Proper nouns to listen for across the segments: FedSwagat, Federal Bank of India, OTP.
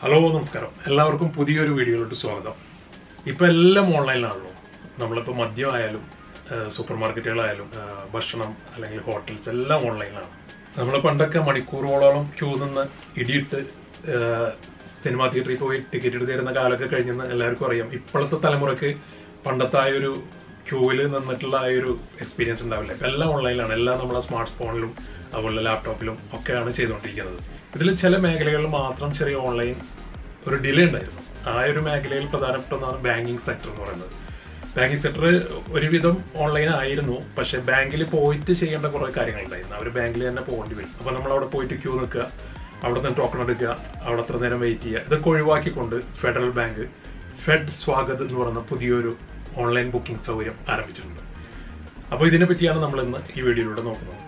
Hello നമസ്കാരം, എല്ലാവർക്കും പുതിയൊരു വീഡിയോയിലോട്ട് സ്വാഗതം. ഇപ്പോൾ എല്ലാം ഓൺലൈനിലാണല്ലോ. നമ്മളിപ്പോൾ മദ്യമായാലും സൂപ്പർ മാർക്കറ്റുകളായാലും ഭക്ഷണം അല്ലെങ്കിൽ ഹോട്ടൽസ് എല്ലാം ഓൺലൈനിലാണ്. നമ്മൾ പണ്ടൊക്കെ മണിക്കൂറുകളോളം ക്യൂ നിന്ന് ഇടിയിട്ട് സിനിമാ തിയേറ്ററിൽ പോയി ടിക്കറ്റ് എടുത്ത് തരുന്ന കാലമൊക്കെ കഴിഞ്ഞെന്ന് എല്ലാവർക്കും അറിയാം. ഇപ്പോഴത്തെ തലമുറയ്ക്ക് പണ്ടത്തെ ആ ഒരു ക്യൂവിൽ നിന്നിട്ടുള്ള ആ ഒരു എക്സ്പീരിയൻസ് ഉണ്ടാവില്ല. ഇപ്പം എല്ലാം ഓൺലൈനിലാണ്. എല്ലാം നമ്മളെ സ്മാർട്ട് ഫോണിലും അതുപോലെ ലാപ്ടോപ്പിലും ഒക്കെയാണ് ചെയ്തുകൊണ്ടിരിക്കുന്നത്. ഇതിൽ ചില മേഖലകളിൽ മാത്രം ചെറിയ ഓൺലൈൻ ഒരു ഡിലേ ഉണ്ടായിരുന്നു. ആ ഒരു മേഖലയിൽ പ്രധാനപ്പെട്ടതാണ് ബാങ്കിങ് സെക്ടർ എന്ന് പറയുന്നത്. ബാങ്കിങ് സെക്ടർ ഒരുവിധം ഓൺലൈൻ ആയിരുന്നു, പക്ഷേ ബാങ്കിൽ പോയിട്ട് ചെയ്യേണ്ട കുറേ കാര്യങ്ങളുണ്ടായിരുന്നു. അവർ ബാങ്കിൽ തന്നെ പോകേണ്ടി വരും. അപ്പോൾ നമ്മളവിടെ പോയിട്ട് ക്യൂ നിൽക്കുക, അവിടെ നിന്ന് ടോക്കൺ എടുക്കുക, അവിടെ അത്ര നേരം വെയിറ്റ് ചെയ്യുക. ഇതൊക്കെ ഒഴിവാക്കിക്കൊണ്ട് ഫെഡറൽ ബാങ്ക് FedSwagat എന്ന് പറയുന്ന പുതിയൊരു ഓൺലൈൻ ബുക്കിംഗ് സൗകര്യം ആരംഭിച്ചിട്ടുണ്ട്. അപ്പോൾ ഇതിനെ പറ്റിയാണ് നമ്മൾ ഇന്ന് ഈ വീഡിയോയിലൂടെ നോക്കുന്നത്.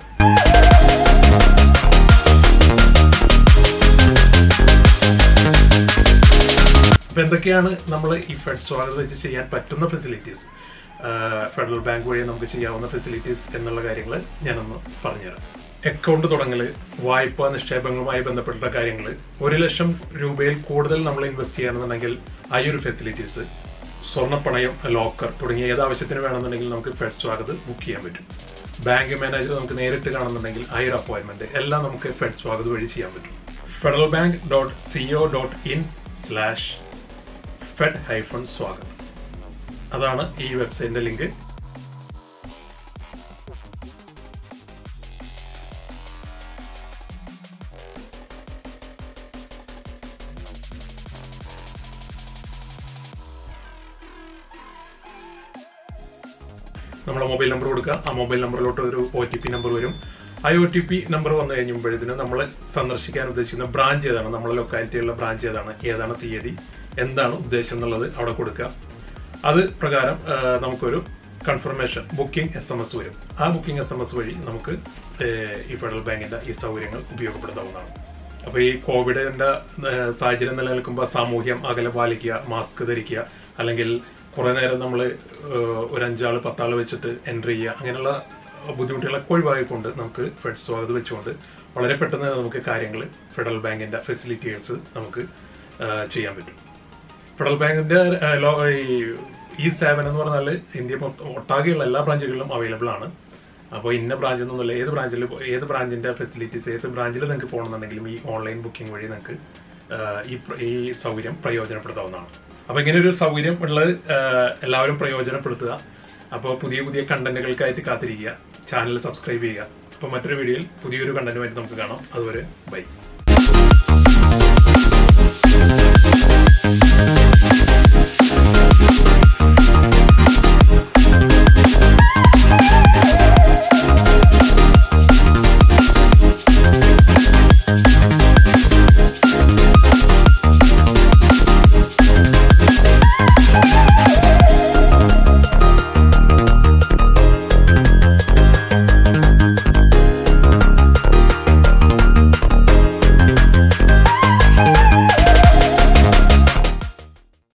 അപ്പോൾ എന്തൊക്കെയാണ് നമ്മൾ ഈ FedSwagat വെച്ച് ചെയ്യാൻ പറ്റുന്ന ഫെസിലിറ്റീസ്, ഫെഡറൽ ബാങ്ക് വഴി നമുക്ക് ചെയ്യാവുന്ന ഫെസിലിറ്റീസ് എന്നുള്ള കാര്യങ്ങൾ ഞാനൊന്ന് പറഞ്ഞുതരാം. അക്കൗണ്ട് തുടങ്ങൽ, വായ്പ നിക്ഷേപങ്ങളുമായി ബന്ധപ്പെട്ട കാര്യങ്ങൾ, 1,00,000 രൂപയിൽ കൂടുതൽ നമ്മൾ ഇൻവെസ്റ്റ് ചെയ്യണമെന്നുണ്ടെങ്കിൽ ആ ഒരു ഫെസിലിറ്റീസ്, സ്വർണ്ണപ്പണയം, ലോക്കർ തുടങ്ങിയ ഏതാവശ്യത്തിന് വേണമെന്നുണ്ടെങ്കിൽ നമുക്ക് FedSwagat ബുക്ക് ചെയ്യാൻ പറ്റും. ബാങ്ക് മാനേജർ നമുക്ക് നേരിട്ട് കാണുന്നുണ്ടെങ്കിൽ ആ ഒരു അപ്പോയിൻമെൻറ്റ് എല്ലാം നമുക്ക് FedSwagat വഴി ചെയ്യാൻ പറ്റും. federalbank.co.in/fed-swagat അതാണ് ഈ വെബ്സൈറ്റിൻ്റെ ലിങ്ക്. നമ്മുടെ മൊബൈൽ നമ്പർ കൊടുക്കുക. ആ മൊബൈൽ നമ്പറിലോട്ട് ഒരു OTP നമ്പർ വരും. ആ OTP നമ്പർ വന്നു കഴിയുമ്പോഴത്തേന് നമ്മൾ സന്ദർശിക്കാൻ ഉദ്ദേശിക്കുന്ന ബ്രാഞ്ച് ഏതാണ്, നമ്മളെ ലൊക്കാലിറ്റിയിലുള്ള ബ്രാഞ്ച് ഏതാണ്, ഏതാണ് തീയതി, എന്താണ് ഉദ്ദേശം എന്നുള്ളത് അവിടെ കൊടുക്കുക. അത് പ്രകാരം നമുക്കൊരു കൺഫർമേഷൻ ബുക്കിംഗ് SMS വരും. ആ ബുക്കിംഗ് SMS വഴി നമുക്ക് ഈ ഫെഡറൽ ബാങ്കിൻ്റെ ഈ സൗകര്യങ്ങൾ ഉപയോഗപ്പെടുത്താവുന്നതാണ്. അപ്പോൾ ഈ കോവിഡിൻ്റെ സാഹചര്യം നിലനിൽക്കുമ്പോൾ സാമൂഹ്യം അകലം പാലിക്കുക, മാസ്ക് ധരിക്കുക, അല്ലെങ്കിൽ കുറേ നേരം നമ്മൾ ഒരു 5 ആൾ 10 ആൾ വെച്ചിട്ട് എൻട്രി ചെയ്യുക, അങ്ങനെയുള്ള ബുദ്ധിമുട്ടുകളൊക്കെ ഒഴിവായിക്കൊണ്ട് നമുക്ക് FedSwagat വെച്ചുകൊണ്ട് വളരെ പെട്ടെന്ന് നമുക്ക് കാര്യങ്ങൾ ഫെഡറൽ ബാങ്കിൻ്റെ ഫെസിലിറ്റീസ് നമുക്ക് ചെയ്യാൻ പറ്റും. ഫെഡറൽ ബാങ്കിൻ്റെ ഈ സേവനം എന്ന് പറഞ്ഞാൽ ഇന്ത്യ ഒട്ടാകെയുള്ള എല്ലാ ബ്രാഞ്ചുകളിലും അവൈലബിൾ ആണ്. അപ്പോൾ ഇന്ന ബ്രാഞ്ചിൽ നിന്നൊന്നുമില്ല, ഏത് ബ്രാഞ്ചിൻ്റെ ഫെസിലിറ്റീസ്, ഏത് ബ്രാഞ്ചിൽ നിങ്ങൾക്ക് പോകണമെന്നുണ്ടെങ്കിലും ഈ ഓൺലൈൻ ബുക്കിംഗ് വഴി നിങ്ങൾക്ക് ഈ സൗകര്യം പ്രയോജനപ്പെടുത്താവുന്നതാണ്. അപ്പോൾ ഇങ്ങനൊരു സൗകര്യം ഉള്ളത് എല്ലാവരും പ്രയോജനപ്പെടുത്തുക. അപ്പോൾ പുതിയ പുതിയ കണ്ടന്റുകൾക്കായിട്ട് കാത്തിരിക്കുക. ചാനൽ സബ്സ്ക്രൈബ് ചെയ്യുക. അപ്പോൾ മറ്റൊരു വീഡിയോയിൽ പുതിയൊരു കണ്ടന്റുമായിട്ട് നമുക്ക് കാണാം. അതുവരെ ബൈ.